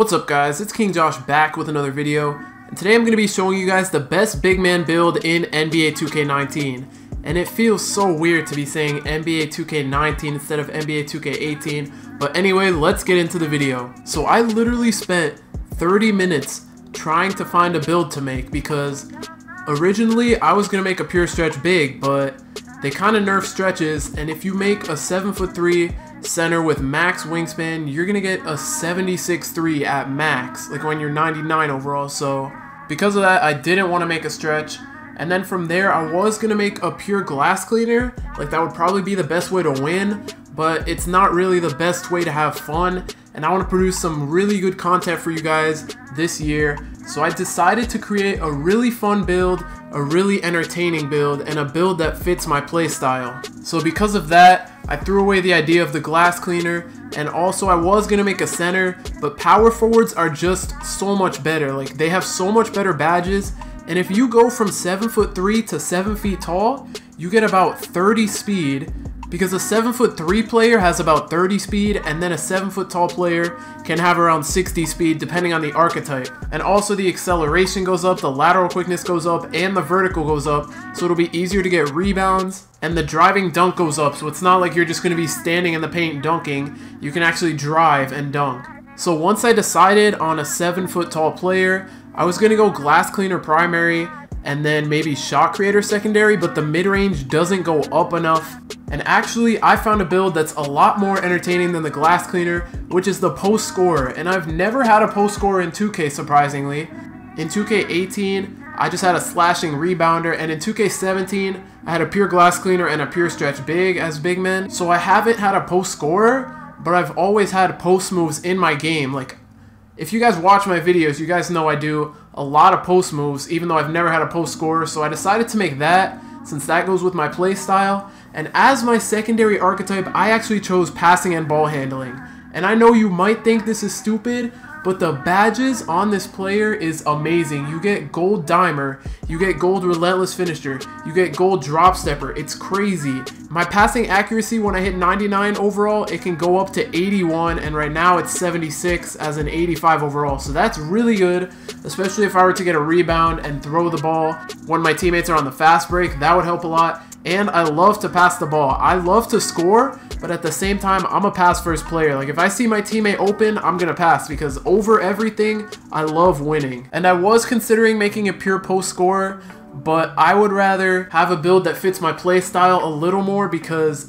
What's up guys, it's King Josh back with another video, and today I'm going to be showing you guys the best big man build in NBA 2K19. And it feels so weird to be saying NBA 2K19 instead of NBA 2K18, but anyway, let's get into the video. So I literally spent 30 minutes trying to find a build to make because originally I was going to make a pure stretch big, but they kind of nerf stretches, and if you make a 7'3" center with max wingspan, you're gonna get a 76'3" at max, like when you're 99 overall. So because of that, I didn't want to make a stretch. And then from there, I was gonna make a pure glass cleaner, like that would probably be the best way to win, but it's not really the best way to have fun, and I want to produce some really good content for you guys this year. So I decided to create a really fun build, a really entertaining build, and a build that fits my playstyle. So because of that, I threw away the idea of the glass cleaner, and also I was going to make a center, but power forwards are just so much better. Like, they have so much better badges, and if you go from 7'3" to 7 feet tall, you get about 30 speed, because a 7'3" player has about 30 speed, and then a 7 foot tall player can have around 60 speed depending on the archetype. And also the acceleration goes up, the lateral quickness goes up, and the vertical goes up, so it'll be easier to get rebounds, and the driving dunk goes up, so it's not like you're just going to be standing in the paint dunking, you can actually drive and dunk. So once I decided on a 7 foot tall player, I was going to go glass cleaner primary, and then maybe shot creator secondary, but the mid-range doesn't go up enough. And actually, I found a build that's a lot more entertaining than the glass cleaner, which is the post scorer. And I've never had a post scorer in 2K, surprisingly. In 2K18, I just had a slashing rebounder, and in 2K17, I had a pure glass cleaner and a pure stretch big as big men. So I haven't had a post scorer, but I've always had post moves in my game. Like, if you guys watch my videos, you guys know I do a lot of post moves, even though I've never had a post scorer. So I decided to make that, since that goes with my play style. And as my secondary archetype, I actually chose passing and ball handling. And I know you might think this is stupid, but the badges on this player is amazing. You get gold dimer, you get gold relentless finisher, you get gold drop stepper. It's crazy. My passing accuracy, when I hit 99 overall, it can go up to 81, and right now it's 76 as an 85 overall. So that's really good, especially if I were to get a rebound and throw the ball when my teammates are on the fast break. That would help a lot. And I love to pass the ball. I love to score, but at the same time, I'm a pass first player. Like, if I see my teammate open, I'm gonna pass, because over everything, I love winning. And I was considering making a pure post scorer, but I would rather have a build that fits my play style a little more, because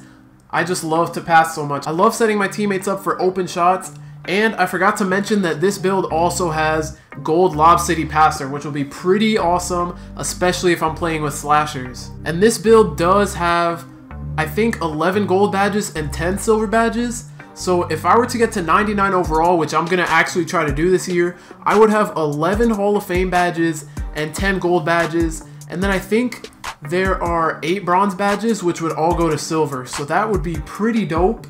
I just love to pass so much. I love setting my teammates up for open shots. And I forgot to mention that this build also has gold Lob City passer, which will be pretty awesome, especially if I'm playing with slashers. And this build does have, I think, 11 gold badges and 10 silver badges. So if I were to get to 99 overall, which I'm gonna actually try to do this year, I would have 11 Hall of Fame badges and 10 gold badges. And then I think there are 8 bronze badges, which would all go to silver. So that would be pretty dope.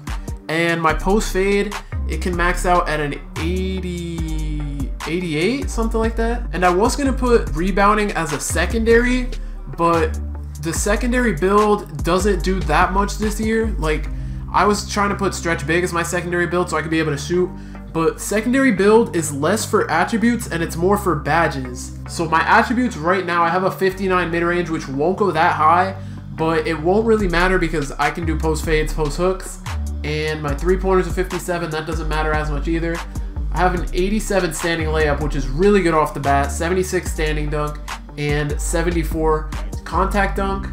And my post fade, it can max out at an 88, something like that. And I was gonna put rebounding as a secondary, but the secondary build doesn't do that much this year. Like, I was trying to put stretch big as my secondary build so I could be able to shoot, but secondary build is less for attributes and it's more for badges. So my attributes right now, I have a 59 mid-range, which won't go that high, but it won't really matter because I can do post fades, post hooks, and my three-pointers are 57, that doesn't matter as much either. I have an 87 standing layup, which is really good off the bat, 76 standing dunk, and 74 contact dunk,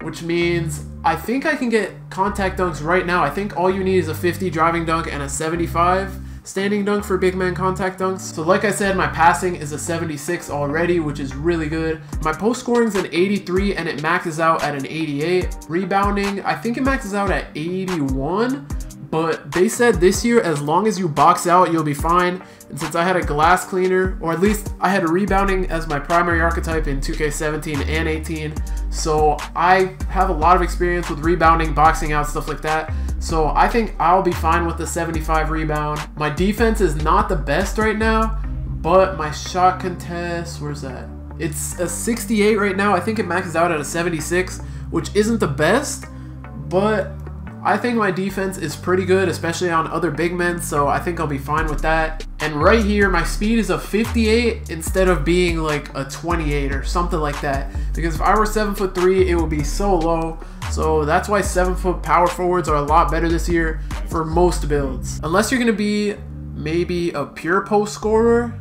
which means I think I can get contact dunks right now. I think all you need is a 50 driving dunk and a 75 standing dunk for big man contact dunks. So like I said, my passing is a 76 already, which is really good. My post scoring is an 83, and it maxes out at an 88. Rebounding, I think it maxes out at 81, but they said this year, as long as you box out, you'll be fine. And since I had a glass cleaner, or at least I had a rebounding as my primary archetype in 2K17 and 18, so I have a lot of experience with rebounding, boxing out, stuff like that. So I think I'll be fine with the 75 rebound. My defense is not the best right now, but my shot contest, where's that? It's a 68 right now. I think it maxes out at a 76, which isn't the best, but I think my defense is pretty good, especially on other big men, so I think I'll be fine with that. And right here, my speed is a 58 instead of being like a 28 or something like that, because if I were 7'3", it would be so low. So that's why 7' power forwards are a lot better this year for most builds, unless you're gonna be maybe a pure post scorer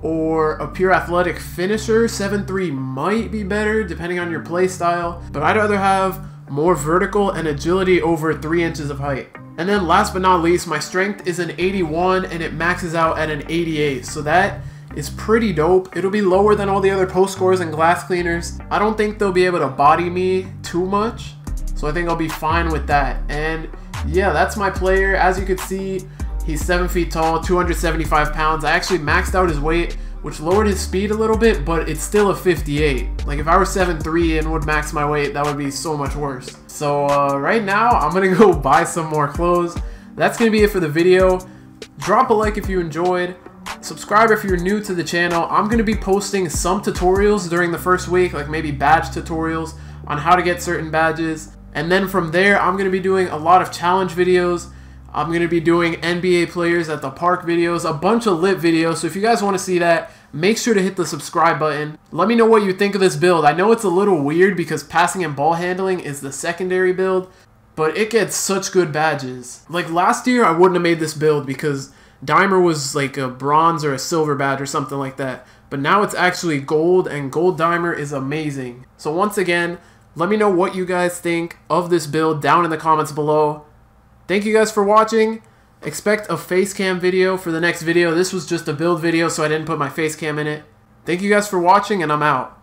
or a pure athletic finisher. 7'3" might be better depending on your play style, but I'd rather have more vertical and agility over 3 inches of height. And then last but not least, my strength is an 81 and it maxes out at an 88, so that is pretty dope. It'll be lower than all the other post scorers and glass cleaners. I don't think they'll be able to body me too much, so I think I'll be fine with that. And yeah, that's my player. As you can see, he's 7 feet tall, 275 pounds. I actually maxed out his weight, which lowered his speed a little bit, but it's still a 58. Like if I were 7'3" and would max my weight, that would be so much worse. So right now I'm gonna go buy some more clothes. That's gonna be it for the video. Drop a like if you enjoyed. Subscribe if you're new to the channel. I'm gonna be posting some tutorials during the first week, like maybe badge tutorials on how to get certain badges. And then from there, I'm gonna be doing a lot of challenge videos. I'm going to be doing NBA players at the park videos, a bunch of lit videos. So if you guys want to see that, make sure to hit the subscribe button. Let me know what you think of this build. I know it's a little weird because passing and ball handling is the secondary build, but it gets such good badges. Like last year, I wouldn't have made this build because Dimer was like a bronze or a silver badge or something like that. But now it's actually gold, and gold Dimer is amazing. So once again, let me know what you guys think of this build down in the comments below. Thank you guys for watching. Expect a face cam video for the next video. This was just a build video, so I didn't put my face cam in it. Thank you guys for watching, and I'm out.